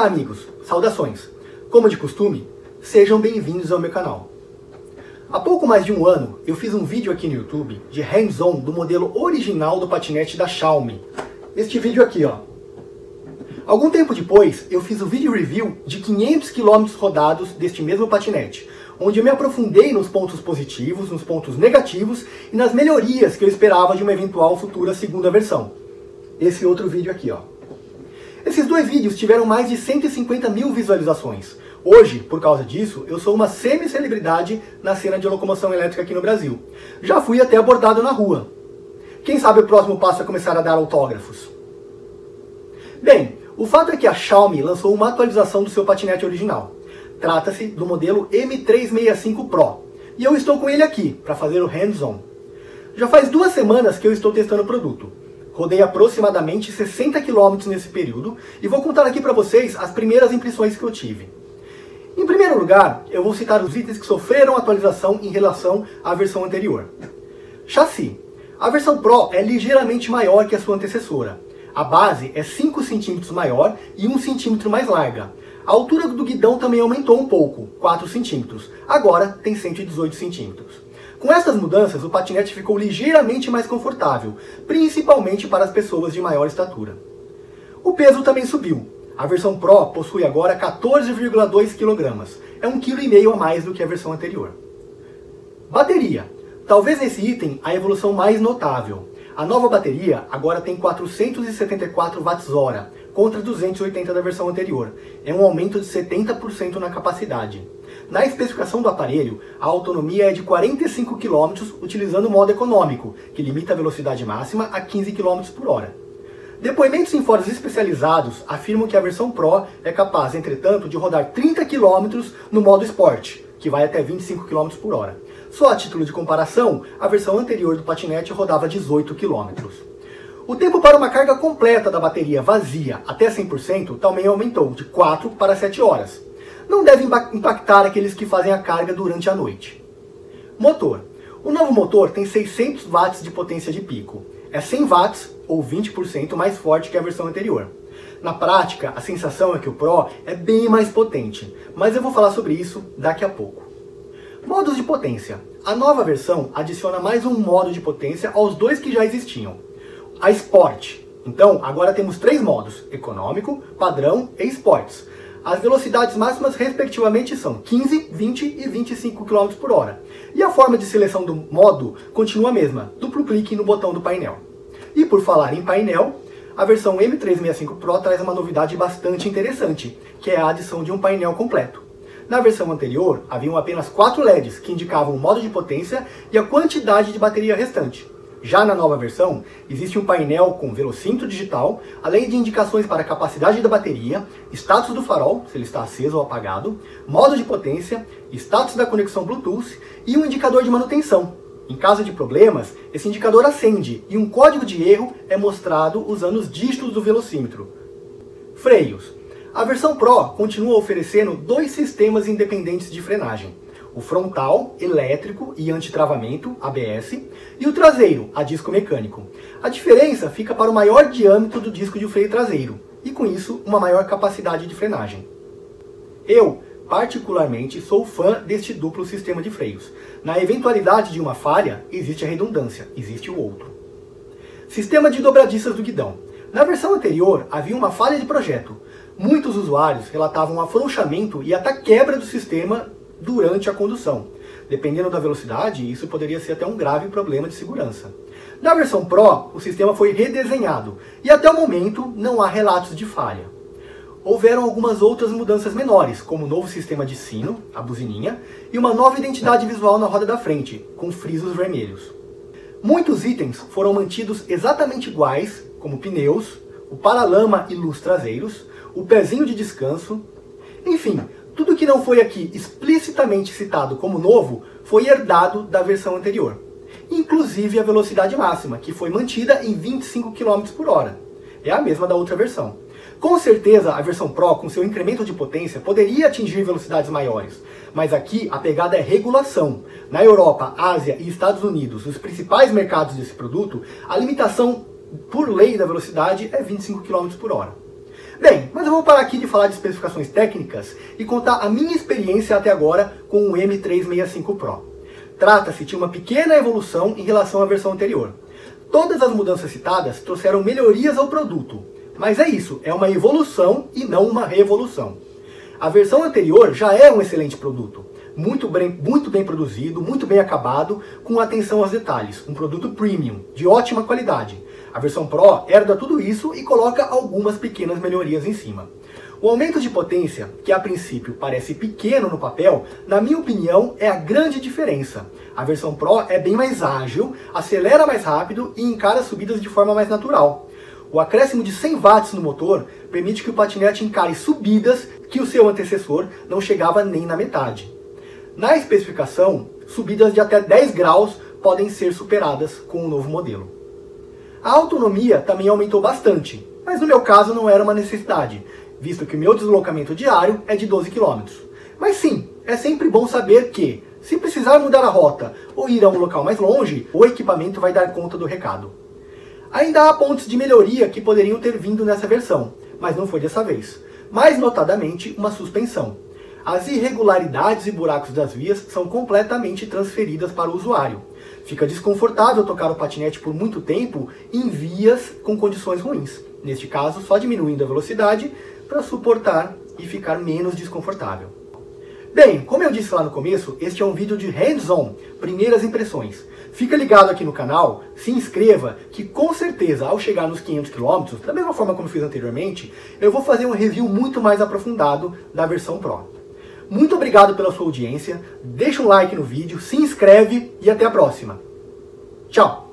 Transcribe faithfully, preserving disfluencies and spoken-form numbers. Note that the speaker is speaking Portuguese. Olá amigos, saudações! Como de costume, sejam bem-vindos ao meu canal. Há pouco mais de um ano, eu fiz um vídeo aqui no YouTube de hands-on do modelo original do patinete da Xiaomi. Este vídeo aqui, ó. Algum tempo depois, eu fiz o vídeo review de quinhentos quilômetros rodados deste mesmo patinete, onde eu me aprofundei nos pontos positivos, nos pontos negativos e nas melhorias que eu esperava de uma eventual futura segunda versão. Esse outro vídeo aqui, ó. Esses dois vídeos tiveram mais de cento e cinquenta mil visualizações. Hoje, por causa disso, eu sou uma semi-celebridade na cena de locomoção elétrica aqui no Brasil. Já fui até abordado na rua. Quem sabe o próximo passo é começar a dar autógrafos. Bem, o fato é que a Xiaomi lançou uma atualização do seu patinete original. Trata-se do modelo M trezentos e sessenta e cinco Pro. E eu estou com ele aqui, para fazer o hands-on. Já faz duas semanas que eu estou testando o produto. Rodei aproximadamente sessenta quilômetros nesse período e vou contar aqui para vocês as primeiras impressões que eu tive. Em primeiro lugar, eu vou citar os itens que sofreram atualização em relação à versão anterior. Chassi. A versão Pro é ligeiramente maior que a sua antecessora. A base é cinco centímetros maior e um centímetro mais larga. A altura do guidão também aumentou um pouco, quatro centímetros. Agora tem cento e dezoito centímetros. Com essas mudanças, o patinete ficou ligeiramente mais confortável, principalmente para as pessoas de maior estatura. O peso também subiu. A versão Pro possui agora quatorze vírgula dois quilos. É um vírgula cinco quilos a mais do que a versão anterior. Bateria. Talvez nesse item a evolução mais notável. A nova bateria agora tem quatrocentos e setenta e quatro watts-hora, contra duzentos e oitenta da versão anterior. É um aumento de setenta por cento na capacidade. Na especificação do aparelho, a autonomia é de quarenta e cinco quilômetros utilizando o modo econômico, que limita a velocidade máxima a quinze quilômetros por hora. Depoimentos em fóruns especializados afirmam que a versão Pro é capaz, entretanto, de rodar trinta quilômetros no modo Sport, que vai até vinte e cinco quilômetros por hora. Só a título de comparação, a versão anterior do patinete rodava dezoito quilômetros. O tempo para uma carga completa da bateria vazia até cem por cento também aumentou, de quatro para sete horas. Não deve impactar aqueles que fazem a carga durante a noite. Motor. O novo motor tem seiscentos watts de potência de pico. É cem watts, ou vinte por cento, mais forte que a versão anterior. Na prática, a sensação é que o Pro é bem mais potente, mas eu vou falar sobre isso daqui a pouco. Modos de potência. A nova versão adiciona mais um modo de potência aos dois que já existiam. A Sport. Então, agora temos três modos: econômico, padrão e Sports. As velocidades máximas, respectivamente, são quinze, vinte e vinte e cinco quilômetros por hora. E a forma de seleção do modo continua a mesma, duplo clique no botão do painel. E por falar em painel, a versão M trezentos e sessenta e cinco Pro traz uma novidade bastante interessante, que é a adição de um painel completo. Na versão anterior, haviam apenas quatro L E Ds que indicavam o modo de potência e a quantidade de bateria restante. Já na nova versão, existe um painel com velocímetro digital, além de indicações para a capacidade da bateria, status do farol, se ele está aceso ou apagado, modo de potência, status da conexão Bluetooth e um indicador de manutenção. Em caso de problemas, esse indicador acende e um código de erro é mostrado usando os dígitos do velocímetro. Freios. A versão Pro continua oferecendo dois sistemas independentes de frenagem. O frontal, elétrico e antitravamento, A B S, e o traseiro, a disco mecânico. A diferença fica para o maior diâmetro do disco de freio traseiro, e com isso, uma maior capacidade de frenagem. Eu, particularmente, sou fã deste duplo sistema de freios. Na eventualidade de uma falha, existe a redundância, existe o outro. Sistema de dobradiças do guidão. Na versão anterior, havia uma falha de projeto. Muitos usuários relatavam afrouxamento e até quebra do sistema durante a condução. Dependendo da velocidade, isso poderia ser até um grave problema de segurança. Na versão Pro, o sistema foi redesenhado e até o momento não há relatos de falha. Houveram algumas outras mudanças menores, como o novo sistema de sino, a buzininha, e uma nova identidade visual na roda da frente, com frisos vermelhos. Muitos itens foram mantidos exatamente iguais, como pneus, o paralama e luz traseiros, o pezinho de descanso, enfim. Tudo que não foi aqui explicitamente citado como novo foi herdado da versão anterior. Inclusive a velocidade máxima, que foi mantida em vinte e cinco quilômetros por hora. É a mesma da outra versão. Com certeza a versão Pro, com seu incremento de potência, poderia atingir velocidades maiores. Mas aqui a pegada é regulação. Na Europa, Ásia e Estados Unidos, os principais mercados desse produto, a limitação por lei da velocidade é vinte e cinco quilômetros por hora. Bem, mas eu vou parar aqui de falar de especificações técnicas e contar a minha experiência até agora com o M trezentos e sessenta e cinco Pro. Trata-se de uma pequena evolução em relação à versão anterior. Todas as mudanças citadas trouxeram melhorias ao produto, mas é isso, é uma evolução e não uma revolução. A versão anterior já é um excelente produto, muito bem, muito bem produzido, muito bem acabado, com atenção aos detalhes, um produto premium, de ótima qualidade. A versão Pro herda tudo isso e coloca algumas pequenas melhorias em cima. O aumento de potência, que a princípio parece pequeno no papel, na minha opinião é a grande diferença. A versão Pro é bem mais ágil, acelera mais rápido e encara subidas de forma mais natural. O acréscimo de cem watts no motor permite que o patinete encare subidas que o seu antecessor não chegava nem na metade. Na especificação, subidas de até dez graus podem ser superadas com o novo modelo. A autonomia também aumentou bastante, mas no meu caso não era uma necessidade, visto que o meu deslocamento diário é de doze quilômetros. Mas sim, é sempre bom saber que, se precisar mudar a rota ou ir a um local mais longe, o equipamento vai dar conta do recado. Ainda há pontos de melhoria que poderiam ter vindo nessa versão, mas não foi dessa vez. Mais notadamente, uma suspensão. As irregularidades e buracos das vias são completamente transferidas para o usuário. Fica desconfortável tocar o patinete por muito tempo em vias com condições ruins. Neste caso, só diminuindo a velocidade para suportar e ficar menos desconfortável. Bem, como eu disse lá no começo, este é um vídeo de hands-on, primeiras impressões. Fica ligado aqui no canal, se inscreva, que com certeza ao chegar nos quinhentos quilômetros, da mesma forma como fiz anteriormente, eu vou fazer um review muito mais aprofundado da versão Pro. Muito obrigado pela sua audiência, deixa um like no vídeo, se inscreve e até a próxima. Tchau!